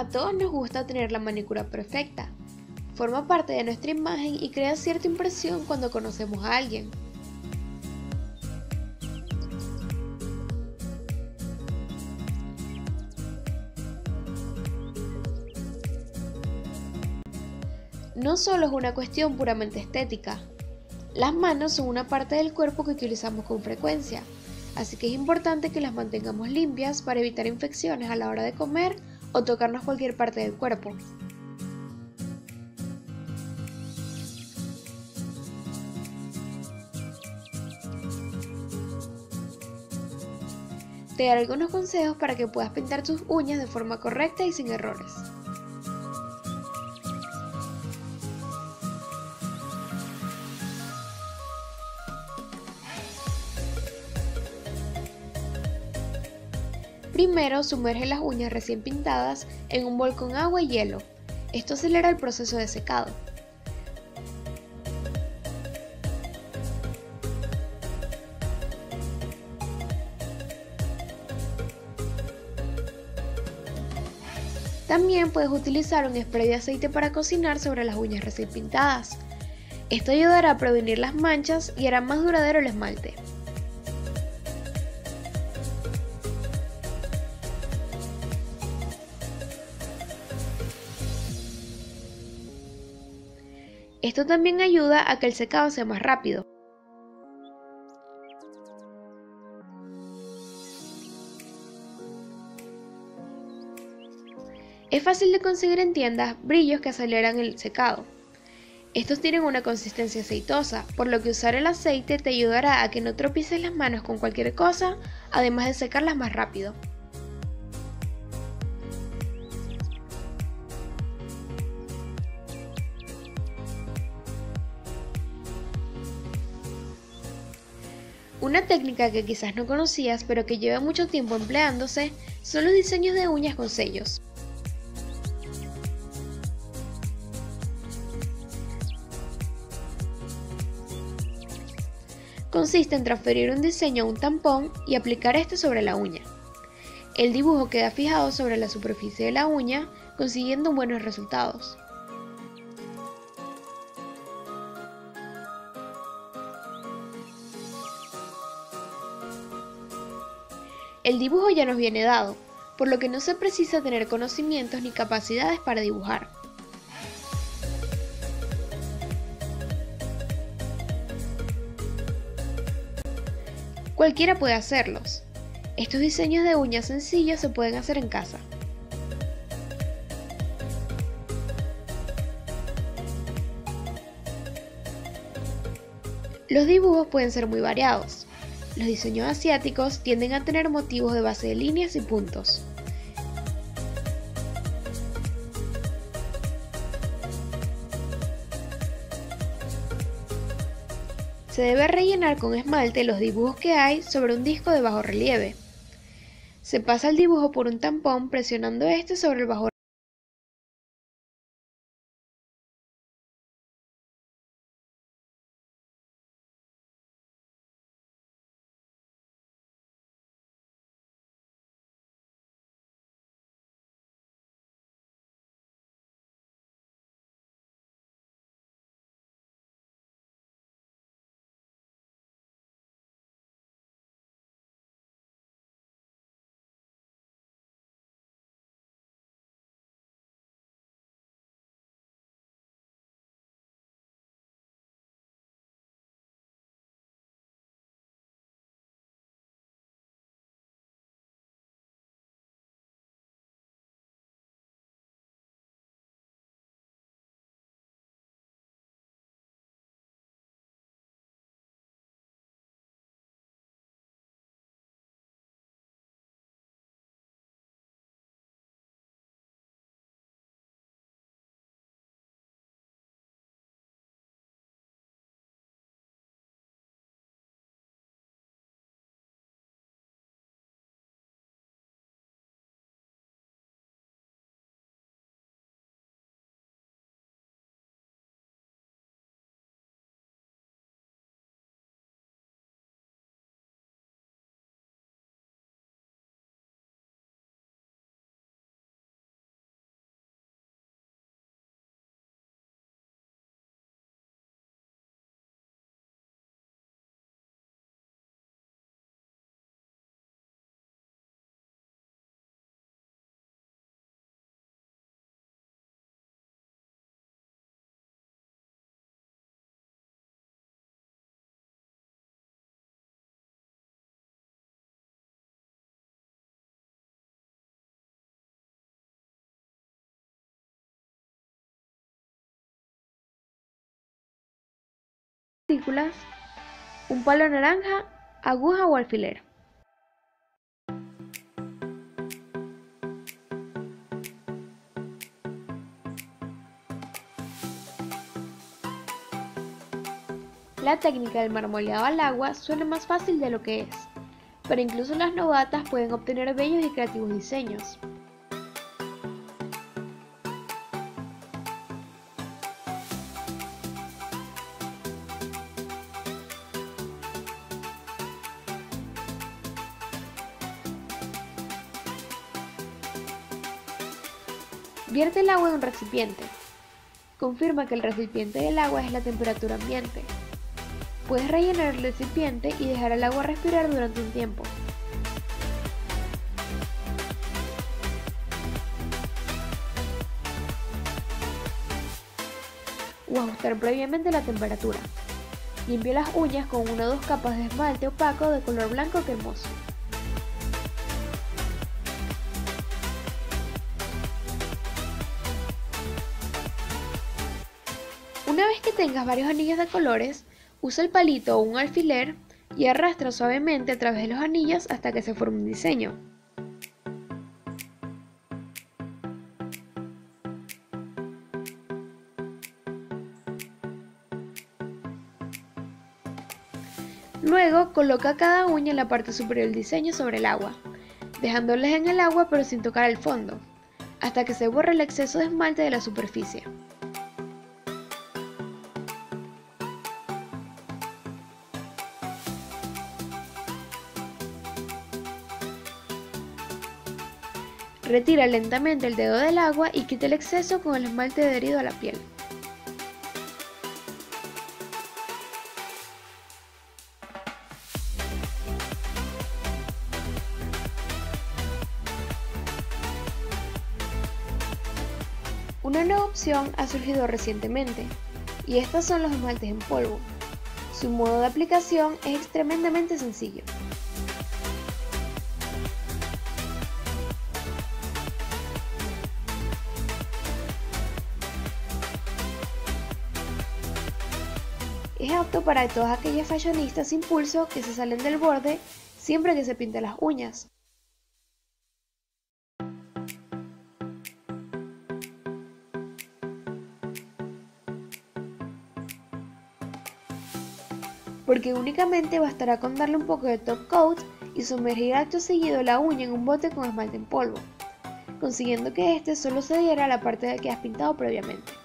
A todos nos gusta tener la manicura perfecta. Forma parte de nuestra imagen y crea cierta impresión cuando conocemos a alguien. No solo es una cuestión puramente estética. Las manos son una parte del cuerpo que utilizamos con frecuencia, así que es importante que las mantengamos limpias para evitar infecciones a la hora de comer o tocarnos cualquier parte del cuerpo. Te daré algunos consejos para que puedas pintar tus uñas de forma correcta y sin errores. Primero, sumerge las uñas recién pintadas en un bol con agua y hielo. Esto acelera el proceso de secado. También puedes utilizar un spray de aceite para cocinar sobre las uñas recién pintadas. Esto ayudará a prevenir las manchas y hará más duradero el esmalte. Esto también ayuda a que el secado sea más rápido. Es fácil de conseguir en tiendas brillos que aceleran el secado. Estos tienen una consistencia aceitosa, por lo que usar el aceite te ayudará a que no tropieces las manos con cualquier cosa, además de secarlas más rápido. Una técnica que quizás no conocías pero que lleva mucho tiempo empleándose son los diseños de uñas con sellos. Consiste en transferir un diseño a un tampón y aplicar este sobre la uña. El dibujo queda fijado sobre la superficie de la uña, consiguiendo buenos resultados. El dibujo ya nos viene dado, por lo que no se precisa tener conocimientos ni capacidades para dibujar. Cualquiera puede hacerlos. Estos diseños de uñas sencillos se pueden hacer en casa. Los dibujos pueden ser muy variados. Los diseños asiáticos tienden a tener motivos de base de líneas y puntos. Se debe rellenar con esmalte los dibujos que hay sobre un disco de bajo relieve. Se pasa el dibujo por un tampón presionando este sobre el bajo relieve. Películas, un palo naranja, aguja o alfiler. La técnica del marmoleado al agua suena más fácil de lo que es, pero incluso las novatas pueden obtener bellos y creativos diseños. Vierte el agua en un recipiente. Confirma que el recipiente del agua es la temperatura ambiente. Puedes rellenar el recipiente y dejar el agua respirar durante un tiempo. O ajustar previamente la temperatura. Limpia las uñas con una o dos capas de esmalte opaco de color blanco cremoso. Una vez que tengas varios anillos de colores, usa el palito o un alfiler y arrastra suavemente a través de los anillos hasta que se forme un diseño. Luego, coloca cada uña en la parte superior del diseño sobre el agua, dejándolas en el agua pero sin tocar el fondo, hasta que se borre el exceso de esmalte de la superficie. Retira lentamente el dedo del agua y quita el exceso con el esmalte adherido a la piel. Una nueva opción ha surgido recientemente, y estos son los esmaltes en polvo. Su modo de aplicación es tremendamente sencillo. Es apto para todas aquellas fashionistas sin pulso que se salen del borde siempre que se pinten las uñas. Porque únicamente bastará con darle un poco de top coat y sumergir acto seguido la uña en un bote con esmalte en polvo, consiguiendo que este solo se adhiera a la parte que has pintado previamente.